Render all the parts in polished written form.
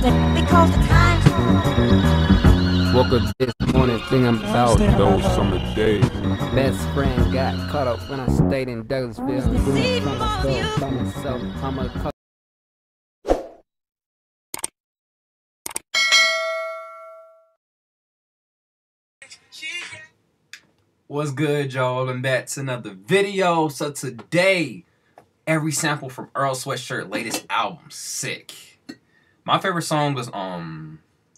because the times. Woke up this morning, thing I'm out. Those summer days. Best friend got caught up when I stayed in Douglasville. Doing from myself, by myself. I'm a What's good, y'all? I'm back to another video. So today, every sample from Earl Sweatshirt latest album, Sick. My favorite song was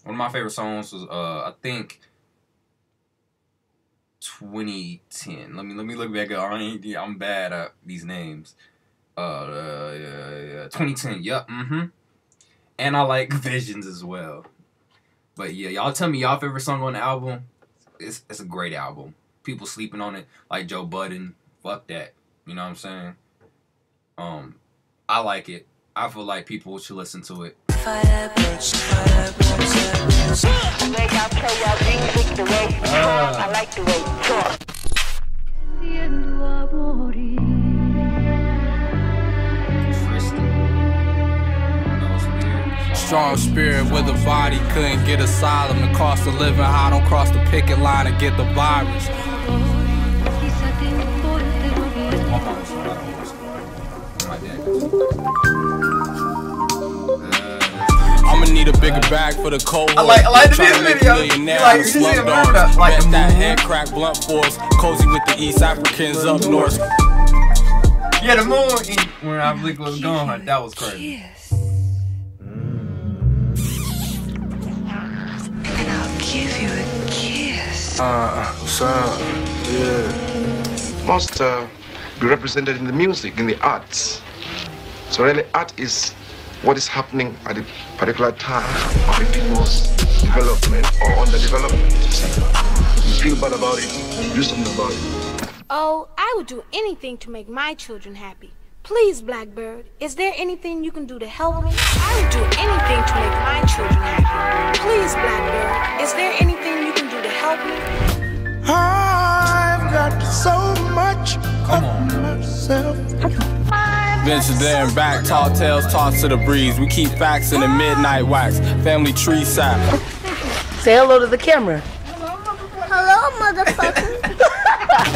I think 2010. Let me look back at I'm bad at these names. 2010. Yup. And I like Visions as well. But yeah, y'all tell me y'all favorite song on the album. It's a great album. People sleeping on it like Joe Budden. Fuck that. You know what I'm saying? I like it. I feel like people should listen to it. I like the way you talk. Strong spirit with a body, couldn't get asylum and cost of living high. Don't cross the picket line and get the virus. I'ma need a bigger bag for the cold. I like the video. Like, you see that, like that hand crack blunt force. Cozy with the East Africans up north. Yeah, the moon. When I believe was gone, that was crazy. Give you a kiss. Yeah. Must be represented in the music, in the arts. So really, art is what is happening at a particular time of people's development or underdevelopment. You feel bad about it, you do something about it. Oh, I would do anything to make my children happy. Please, Blackbird, is there anything you can do to help me? I would do anything to make my children happy. Please, Blackbird, is there anything you can do to help me? I've got so much of myself. Venture there and back, tall tales tossed to the breeze. We keep facts in the midnight wax, family tree sap. Say hello to the camera. Hello, motherfucker. Hello, motherfucker.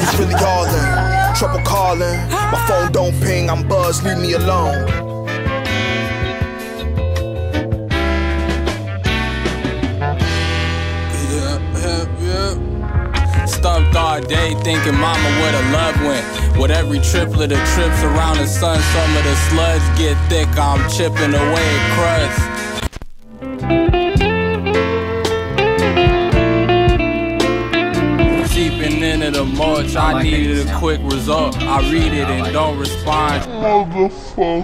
It's really all there. Trouble calling, my phone don't ping, I'm buzzed, leave me alone. Yeah. Stumped all day thinking mama where the love went. With every triplet of trips around the sun, some of the sludge get thick, I'm chipping away at crust. Into much, I needed a quick result. I read it and don't respond. Motherfucker.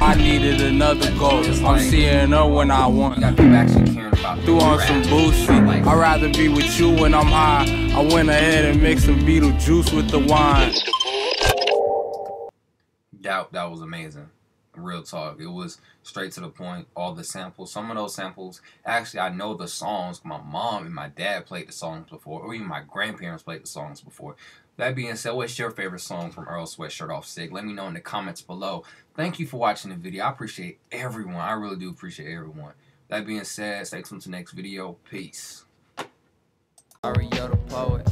I needed another goal. I'm seeing her when I want. Threw on some Boosie. I'd rather be with you when I'm high. I went ahead and mixed some Beetlejuice with the wine. That was amazing. Real talk. It was straight to the point. All the samples. Some of those samples, actually, I know the songs. My mom and my dad played the songs before, or even my grandparents played the songs before. That being said, what's your favorite song from Earl Sweatshirt off Sick? Let me know in the comments below. Thank you for watching the video. I appreciate everyone. I really do appreciate everyone. That being said, stay tuned to the next video. Peace. Sorry, yo, the poet.